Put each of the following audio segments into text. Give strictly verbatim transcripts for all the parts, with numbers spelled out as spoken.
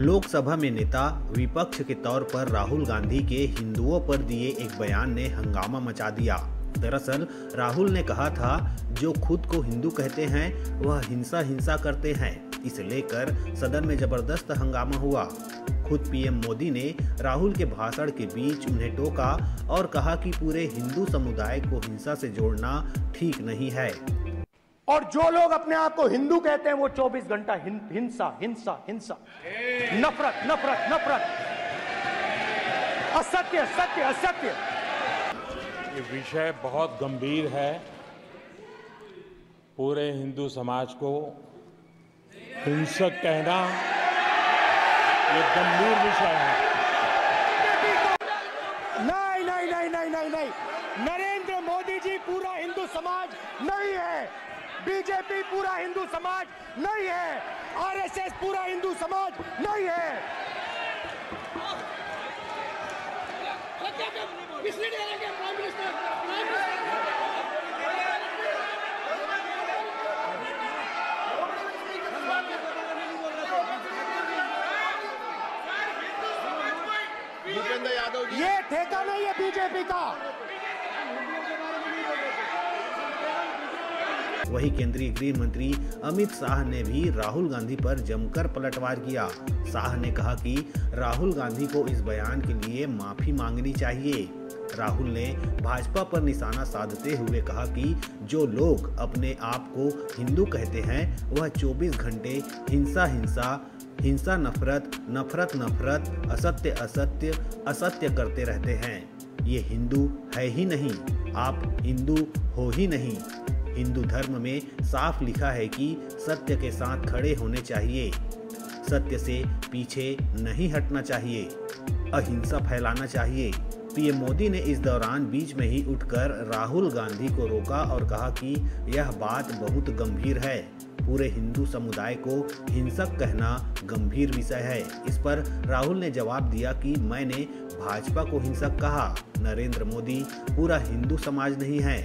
लोकसभा में नेता विपक्ष के तौर पर राहुल गांधी के हिंदुओं पर दिए एक बयान ने हंगामा मचा दिया। दरअसल राहुल ने कहा था, जो खुद को हिंदू कहते हैं वह हिंसा हिंसा करते हैं। इसे लेकर सदन में जबरदस्त हंगामा हुआ। खुद पीएम मोदी ने राहुल के भाषण के बीच उन्हें टोका और कहा कि पूरे हिंदू समुदाय को हिंसा से जोड़ना ठीक नहीं है। और जो लोग अपने आप को हिंदू कहते हैं वो चौबीस घंटा हिंसा हिंसा हिंसा, नफरत नफरत नफरत, असत्य सत्य असत्य। ये विषय बहुत गंभीर है। पूरे हिंदू समाज को हिंसक कहना ये गंभीर विषय है। नहीं नहीं नहीं नहीं नहीं नहीं नरेंद्र मोदी जी पूरा हिंदू समाज नहीं है, बीजेपी पूरा हिंदू समाज नहीं है, आरएसएस पूरा हिंदू समाज नहीं है। ये ठेका नहीं है बीजेपी का। वहीं केंद्रीय गृह मंत्री अमित शाह ने भी राहुल गांधी पर जमकर पलटवार किया। शाह ने कहा कि राहुल गांधी को इस बयान के लिए माफी मांगनी चाहिए। राहुल ने भाजपा पर निशाना साधते हुए कहा कि जो लोग अपने आप को हिंदू कहते हैं वह चौबीस घंटे हिंसा हिंसा हिंसा नफरत नफरत नफरत असत्य असत्य असत्य करते रहते हैं। ये हिंदू है ही नहीं, आप हिंदू हो ही नहीं। हिंदू धर्म में साफ लिखा है कि सत्य के साथ खड़े होने चाहिए, सत्य से पीछे नहीं हटना चाहिए, अहिंसा फैलाना चाहिए। पीएम मोदी ने इस दौरान बीच में ही उठकर राहुल गांधी को रोका और कहा कि यह बात बहुत गंभीर है, पूरे हिंदू समुदाय को हिंसक कहना गंभीर विषय है। इस पर राहुल ने जवाब दिया कि मैंने भाजपा को हिंसक कहा, नरेंद्र मोदी पूरा हिंदू समाज नहीं है,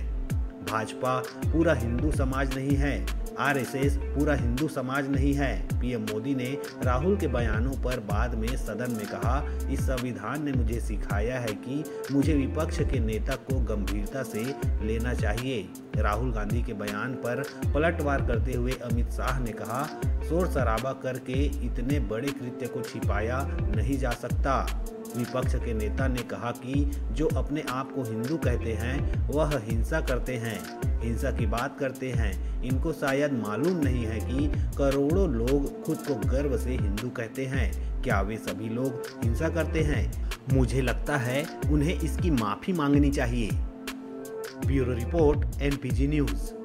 भाजपा पूरा हिंदू समाज नहीं है, आरएसएस पूरा हिंदू समाज नहीं है। पीएम मोदी ने राहुल के बयानों पर बाद में सदन में कहा, इस संविधान ने मुझे सिखाया है कि मुझे विपक्ष के नेता को गंभीरता से लेना चाहिए। राहुल गांधी के बयान पर पलटवार करते हुए अमित शाह ने कहा, शोर शराबा करके इतने बड़े कृत्य को छिपाया नहीं जा सकता। विपक्ष के नेता ने कहा कि जो अपने आप को हिंदू कहते हैं वह हिंसा करते हैं, हिंसा की बात करते हैं। इनको शायद मालूम नहीं है कि करोड़ों लोग खुद को गर्व से हिंदू कहते हैं। क्या वे सभी लोग हिंसा करते हैं? मुझे लगता है उन्हें इसकी माफी मांगनी चाहिए। Bureau report NPG news.